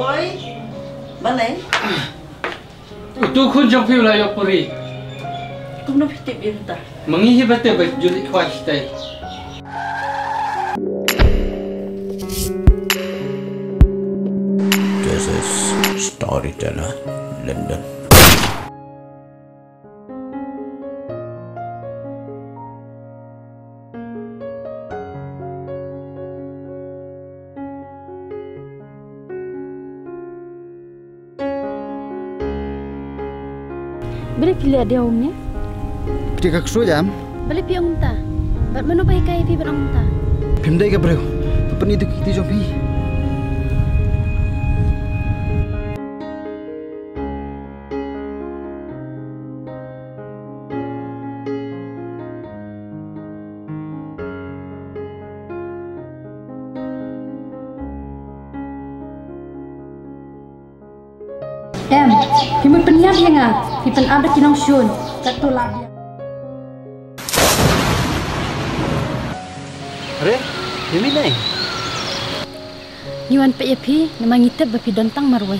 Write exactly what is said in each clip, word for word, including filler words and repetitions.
Oi, balai. Utu kun jong piu la yok puri. Kum no pitip irta. Mangihi bate ba juli khwach tai. This is storyteller Lyndon. Beli pilih dia umnya. Pilih kak sujam. Beli pilih umta. Bat menu baik kai pi bat umta. Pemda iga breu. Papan itu kita jompi. Em, kimun penyap ya nga, kipen abda kinong syun, katu labia. Are, yumi nai. Yuan pe yapi, nama ngitep bapi dontang marwai.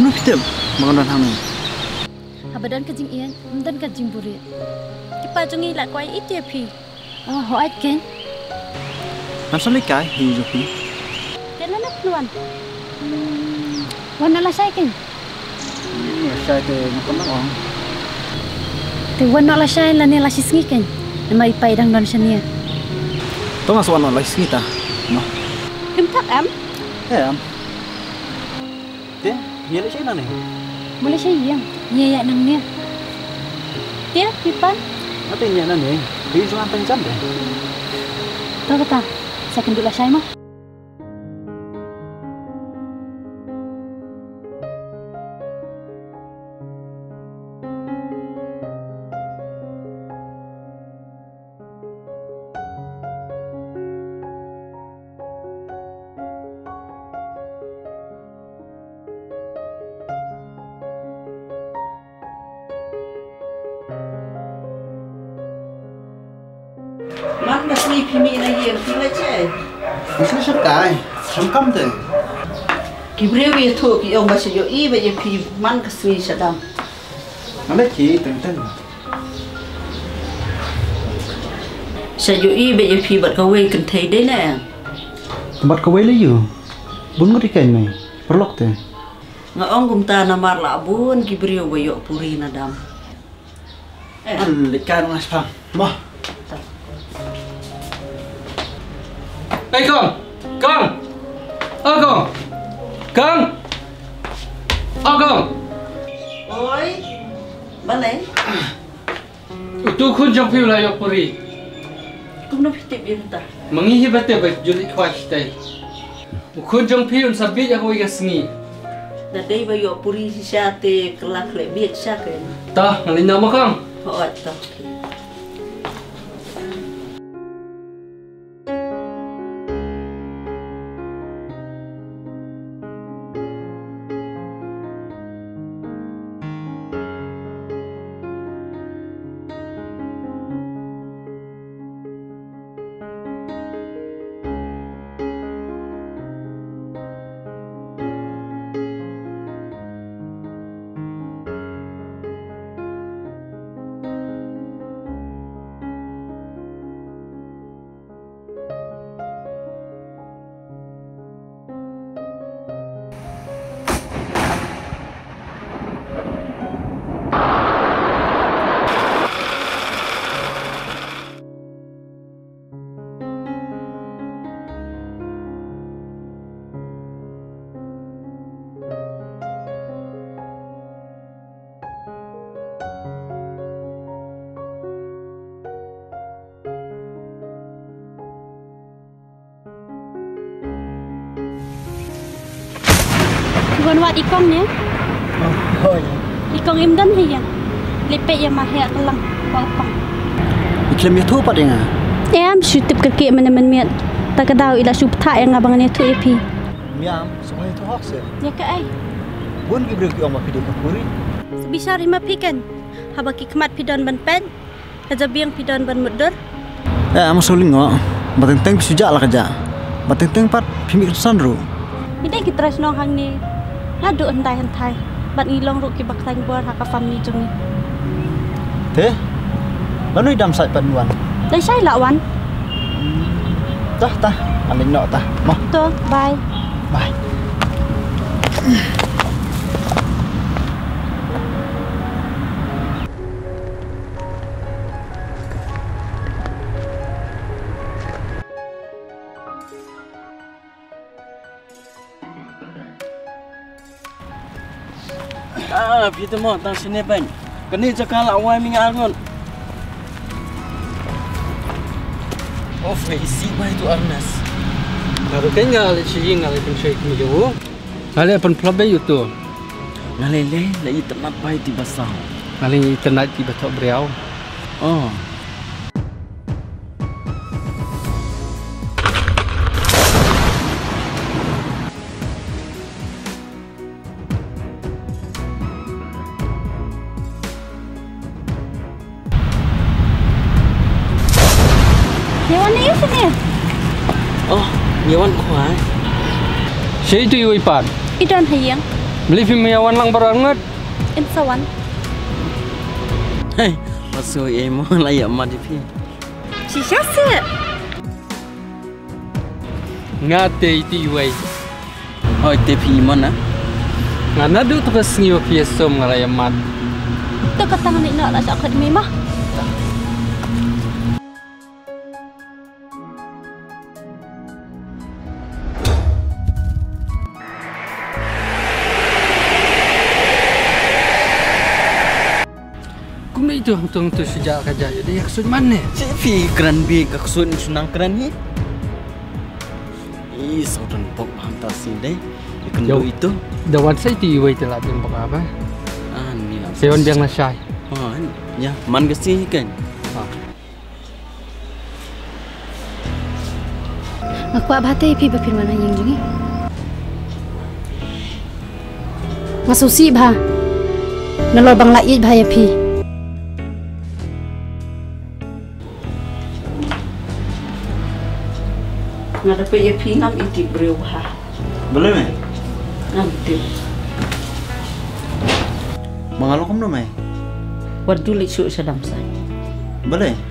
Muna pitep, mangonan hamu. Habadan kajing ian, mdan kajing buri. Kipajungi lakwai iti yapi. Oh, hoat ken? Namsalika, hiu jopi. Kenapa keluan? Wan ala saya kan? Saya tu macam orang. Tapi wan ala saya lah ni lasis ni kan? Nama ipai dang Indonesia. Tuan asal wan ala lasis kita, no? Empat am? Ya am. Tiap, ni Malaysia nang ni? Malaysia yang, ni yang nang ni. Tiap, ipan? Apa ni nang ni? Dia cuma pencam deh. Tahu tak? Saya kenal ala saya mah. Mak nak sleep ini lagi, kira je. Macam sekai, semkam tu. Kibrew itu, kiong macam yo i, macam pi man kesui sedang. Mana sih, tenten. Sejo i, macam pi bat kawai kentai deh lah. Bat kawai lagi yo, bun ngerikan mai, perlok tu. Ngaong kumta namar lah bun, kibrew bayok puri nadam. Alikan ngaspang, mah. Hey Kong, Kong, oh Kong, Kong, oh Kong. Oi, balai. Utu kun jong piu la yok puri. Kum no pitip irta. Mangihi bate ba juli khwach tai. Kun jong piu sabbi jak oi gasni. Da dei ba yok puri si sate kelak le biet saken. Tah, ngalina mo Kong. Hoat tah. Bukan wat ikong ya? Oh, ikong imdan hanya lepek yang mahir kelang palpang. Iklam itu apa dengar? Em, syutip kaki menemen miat tak kedau ilah subta yang abangan itu epi. Miam, semua itu hak sih. Ya ke ay? Bun ibruk yang mapi di kapuri. Sebisa rima pikan, habaki kemat pidon benpen, kerja biang pidon benmudur. Eh, amusoling ngok, batenteng bisujak lah kerja, batenteng part pimik sandro. Ide kita resno hang ni, ngadu entai entai, bat ngilong ruk kibak tang buar hakafam ni jung ni. Teh, lalu idam sait panuan. Dari saya lawan. Tah tah, amin nok tah, mah. Tuh, bye. Bye. Ah, begitu mau tang sini bang. Kini cakap awal minyak oh, isi baik tu Arnas. Kalau kengal, cium ngalih pun cek mijo. Ngalih pun problem itu. Ngalih leh, lagi ternak baik di basah. Ngalih ternak di batok beriau. Oh. Yawan kuai. Saya itu ipan. Idan hayang. Beli film yawan lang berangat. Insawan. Hei, masuk emo layak mati pi. Siapa sih? Ngate itu iway. Oh, tepi mana? Ngana dulu terus ngiu fiasom layak mati. Tuh kata ngani nak lah sakit memah. Itu tung tu sejak kerja jadi maksud mana? Cepi keran bi maksud senang keran ni. Ih sautan pop fantasi deh. Ikan itu. Dawan saya tiwai telah tempat apa? Ah ni. Sewan biang nasai. Oh ya, man kesih kan. Aku abah teh pi berfirman yang juni. Masusi bah. Nelo bang lai bah ya pi. Nggak dapat ya pinam itu berubah. Belum ya? Nanti. Mengalok kamu dong, Mai? Waduh, licuk sedang saya. Boleh?